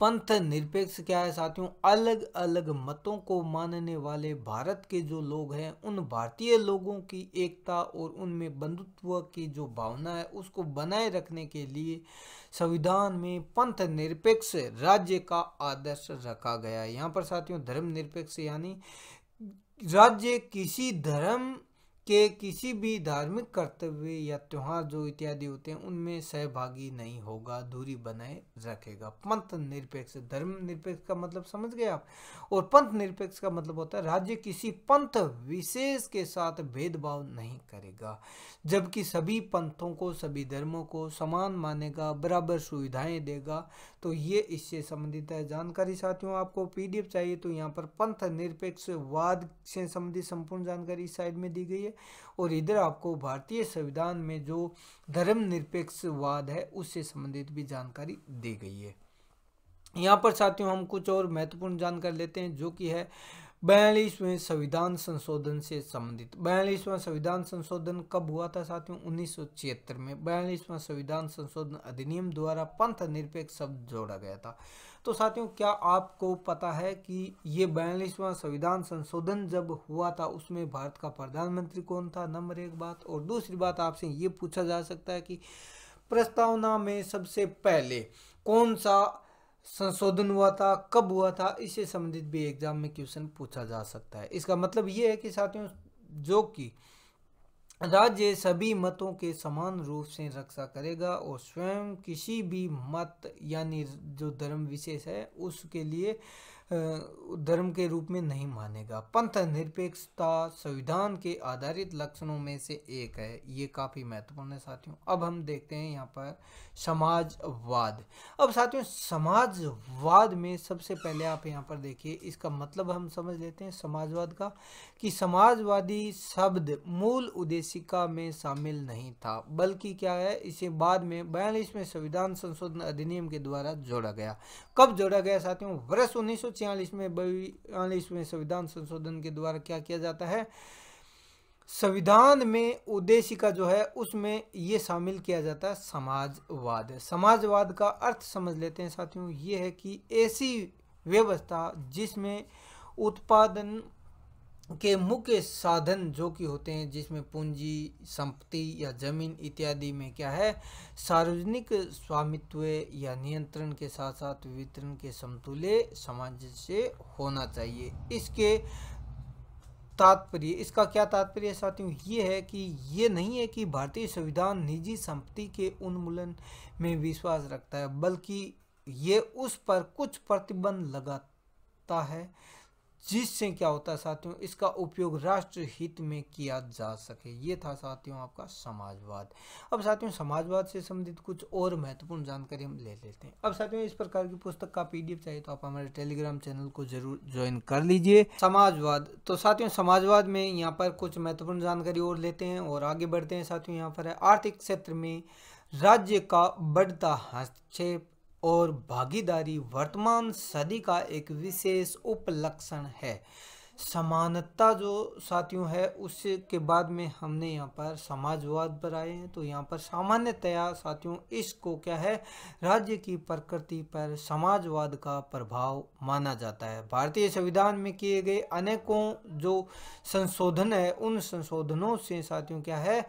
पंथ निरपेक्ष क्या है साथियों, अलग अलग मतों को मानने वाले भारत के जो लोग हैं उन भारतीय लोगों की एकता और उनमें बंधुत्व की जो भावना है उसको बनाए रखने के लिए संविधान में पंथ निरपेक्ष राज्य का आदर्श रखा गया है। यहाँ पर साथियों धर्म निरपेक्ष यानी राज्य किसी धर्म के किसी भी धार्मिक कर्तव्य या त्यौहार जो इत्यादि होते हैं उनमें सहभागी नहीं होगा, दूरी बनाए रखेगा। पंथ निरपेक्ष धर्म निरपेक्ष का मतलब समझ गए आप। और पंथ निरपेक्ष का मतलब होता है राज्य किसी पंथ विशेष के साथ भेदभाव नहीं करेगा, जबकि सभी पंथों को सभी धर्मों को समान मानेगा, बराबर सुविधाएं देगा। तो ये इससे संबंधित है जानकारी। साथियों आपको पीडीएफ चाहिए तो यहाँ पर पंथ निरपेक्ष वाद से संबंधित संपूर्ण जानकारी इस साइड में दी गई है और इधर आपको भारतीय संविधान में जो धर्मनिरपेक्षवाद है उससे संबंधित भी जानकारी दी गई है। यहाँ पर साथियों हम कुछ और महत्वपूर्ण जानकारी लेते हैं जो कि है बयालीसवें संविधान संशोधन से संबंधित। बयालीसवां संविधान संशोधन कब हुआ था साथियों, उन्नीस सौ छिहत्तर में बयालीसवां संविधान संशोधन अधिनियम द्वारा पंथ निरपेक्ष शब्द जोड़ा गया था। तो साथियों क्या आपको पता है कि ये बयालीसवां संविधान संशोधन जब हुआ था उसमें भारत का प्रधानमंत्री कौन था, नंबर एक बात। और दूसरी बात आपसे ये पूछा जा सकता है कि प्रस्तावना में सबसे पहले कौन सा संशोधन हुआ था, कब हुआ था, इससे संबंधित भी एग्जाम में क्वेश्चन पूछा जा सकता है। इसका मतलब ये है कि साथियों जो कि राज्य सभी मतों के समान रूप से रक्षा करेगा और स्वयं किसी भी मत यानी जो धर्म विशेष है उसके लिए धर्म के रूप में नहीं मानेगा। पंथ निरपेक्षता संविधान के आधारित लक्षणों में से एक है, ये काफ़ी महत्वपूर्ण है साथियों। अब हम देखते हैं यहाँ पर समाजवाद। अब साथियों समाजवाद में सबसे पहले आप यहाँ पर देखिए इसका मतलब हम समझ लेते हैं समाजवाद का कि समाजवादी शब्द मूल उद्देशिका में शामिल नहीं था, बल्कि क्या है इसे बाद में बयालीसवें संविधान संशोधन अधिनियम के द्वारा जोड़ा गया। कब जोड़ा गया साथियों? वर्ष उन्नीस सौ छियालीस में बयालीसवें संविधान संशोधन के द्वारा क्या किया जाता है, संविधान में उद्देश्य का जो है उसमें ये शामिल किया जाता है समाजवाद। समाजवाद का अर्थ समझ लेते हैं साथियों, ये है कि ऐसी व्यवस्था जिसमें उत्पादन के मुख्य साधन जो कि होते हैं, जिसमें पूंजी, संपत्ति या जमीन इत्यादि में क्या है सार्वजनिक स्वामित्व या नियंत्रण के साथ साथ वितरण के समतुल्य सामंजस्य होना चाहिए। इसके तात्पर्य, इसका क्या तात्पर्य है साथियों, ये है कि ये नहीं है कि भारतीय संविधान निजी संपत्ति के उन्मूलन में विश्वास रखता है, बल्कि ये उस पर कुछ प्रतिबंध लगाता है जिससे क्या होता है साथियों, इसका उपयोग राष्ट्र हित में किया जा सके। ये था साथियों आपका समाजवाद। अब साथियों समाजवाद से संबंधित कुछ और महत्वपूर्ण जानकारी हम ले लेते हैं। अब साथियों इस प्रकार की पुस्तक का पीडीएफ चाहिए तो आप हमारे टेलीग्राम चैनल को जरूर ज्वाइन कर लीजिए। समाजवाद, तो साथियों समाजवाद में यहाँ पर कुछ महत्वपूर्ण जानकारी और लेते हैं और आगे बढ़ते हैं। साथियों यहाँ पर है आर्थिक क्षेत्र में राज्य का बढ़ता हस्तक्षेप और भागीदारी वर्तमान सदी का एक विशेष उपलक्षण है। समानता जो साथियों है उसके बाद में हमने यहाँ पर समाजवाद पर आए हैं, तो यहाँ पर सामान्यतया साथियों इसको क्या है राज्य की प्रकृति पर समाजवाद का प्रभाव माना जाता है। भारतीय संविधान में किए गए अनेकों जो संशोधन है उन संशोधनों से साथियों क्या है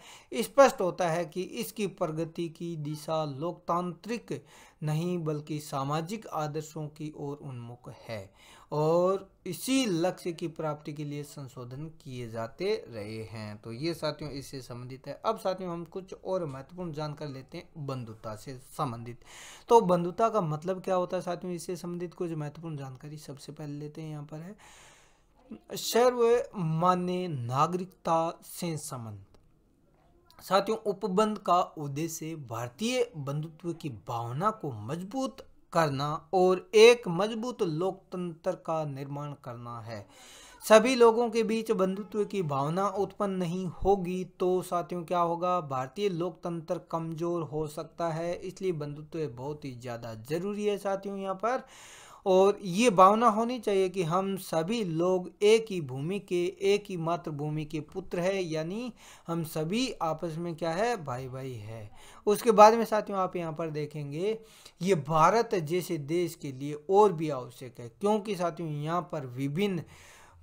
स्पष्ट होता है कि इसकी प्रगति की दिशा लोकतांत्रिक नहीं बल्कि सामाजिक आदर्शों की ओर उन्मुख है और इसी लक्ष्य की प्राप्ति के लिए संशोधन किए जाते रहे हैं। तो ये साथियों इससे संबंधित है। अब साथियों हम कुछ और महत्वपूर्ण जानकारी लेते हैं बंधुता से संबंधित। तो बंधुता का मतलब क्या होता है साथियों, इससे संबंधित कुछ महत्वपूर्ण जानकारी सबसे पहले लेते हैं। यहाँ पर है सर्वमान्य नागरिकता से संबंध। साथियों उपबंध का उद्देश्य भारतीय बंधुत्व की भावना को मजबूत करना और एक मजबूत लोकतंत्र का निर्माण करना है। सभी लोगों के बीच बंधुत्व की भावना उत्पन्न नहीं होगी तो साथियों क्या होगा, भारतीय लोकतंत्र कमजोर हो सकता है। इसलिए बंधुत्व बहुत ही ज़्यादा जरूरी है साथियों यहाँ पर, और ये भावना होनी चाहिए कि हम सभी लोग एक ही भूमि के, एक ही मातृभूमि के पुत्र है, यानी हम सभी आपस में क्या है भाई भाई है। उसके बाद में साथियों आप यहाँ पर देखेंगे ये भारत जैसे देश के लिए और भी आवश्यक है, क्योंकि साथियों यहाँ पर विभिन्न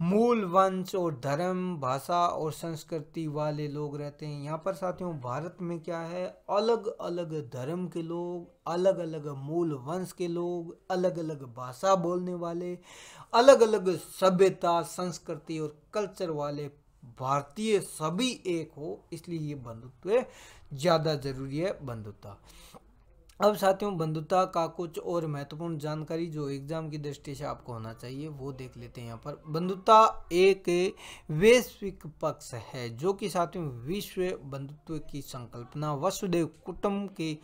मूल, वंश और धर्म, भाषा और संस्कृति वाले लोग रहते हैं। यहाँ पर साथियों भारत में क्या है अलग अलग धर्म के लोग, अलग अलग मूल वंश के लोग, अलग अलग भाषा बोलने वाले, अलग अलग सभ्यता, संस्कृति और कल्चर वाले भारतीय सभी एक हो, इसलिए ये बंधुत्व ज़्यादा जरूरी है बंधुता। अब साथियों बंधुता का कुछ और महत्वपूर्ण जानकारी जो एग्जाम की दृष्टि से आपको होना चाहिए वो देख लेते हैं। यहाँ पर बंधुता एक वैश्विक पक्ष है जो कि साथियों विश्व बंधुत्व की संकल्पना वसुधैव कुटुंबकम के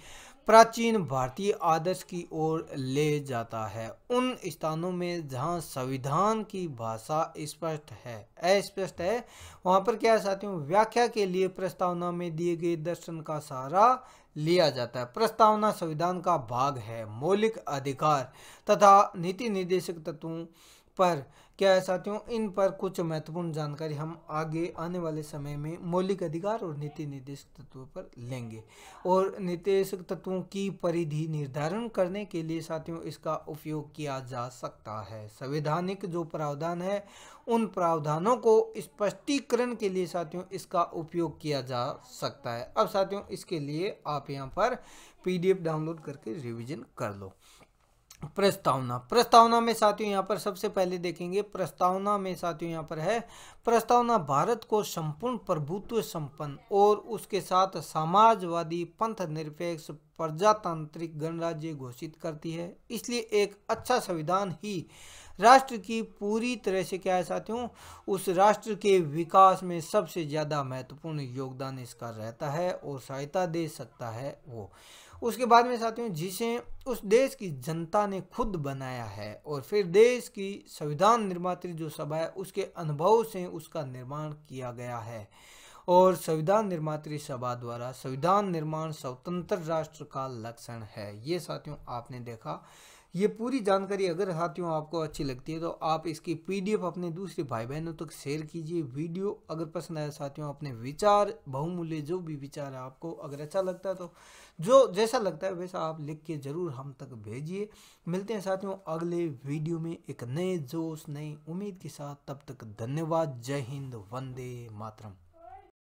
प्राचीन भारतीय आदर्श की ओर ले जाता है। उन स्थानों में जहाँ संविधान की भाषा स्पष्ट है अस्पष्ट है वहाँ पर क्या है साथियों व्याख्या के लिए प्रस्तावना में दिए गए दर्शन का सहारा लिया जाता है। प्रस्तावना संविधान का भाग है। मौलिक अधिकार तथा नीति निर्देशक तत्वों पर क्या है साथियों, इन पर कुछ महत्वपूर्ण जानकारी हम आगे आने वाले समय में मौलिक अधिकार और नीति निर्देशक तत्वों पर लेंगे, और निर्देशक तत्वों की परिधि निर्धारण करने के लिए साथियों इसका उपयोग किया जा सकता है। संवैधानिक जो प्रावधान है उन प्रावधानों को स्पष्टीकरण के लिए साथियों इसका उपयोग किया जा सकता है। अब साथियों इसके लिए आप यहाँ पर पी डी एफ डाउनलोड करके रिविजन कर लो। प्रस्तावना, प्रस्तावना में साथियों यहाँ पर सबसे पहले देखेंगे प्रस्तावना में साथियों यहाँ पर है प्रस्तावना भारत को संपूर्ण प्रभुत्व संपन्न और उसके साथ समाजवादी, पंथ निरपेक्ष, प्रजातांत्रिक गणराज्य घोषित करती है। इसलिए एक अच्छा संविधान ही राष्ट्र की पूरी तरह से क्या है साथियों उस राष्ट्र के विकास में सबसे ज़्यादा महत्वपूर्ण योगदान इसका रहता है और सहायता दे सकता है वो। उसके बाद में साथियों जिसे उस देश की जनता ने खुद बनाया है और फिर देश की संविधान निर्मात्री जो सभा है उसके अनुभव से उसका निर्माण किया गया है, और संविधान निर्मात्री सभा द्वारा संविधान निर्माण स्वतंत्र राष्ट्र का लक्षण है। ये साथियों आपने देखा ये पूरी जानकारी अगर साथियों आपको अच्छी लगती है तो आप इसकी पीडीएफ अपने दूसरे भाई बहनों तक शेयर कीजिए। वीडियो अगर पसंद आया साथियों अपने विचार बहुमूल्य जो भी विचार है आपको अगर अच्छा लगता है तो जो जैसा लगता है वैसा आप लिख के ज़रूर हम तक भेजिए। मिलते हैं साथियों अगले वीडियो में एक नए जोश नई उम्मीद के साथ। तब तक धन्यवाद। जय हिंद, वंदे मातरम।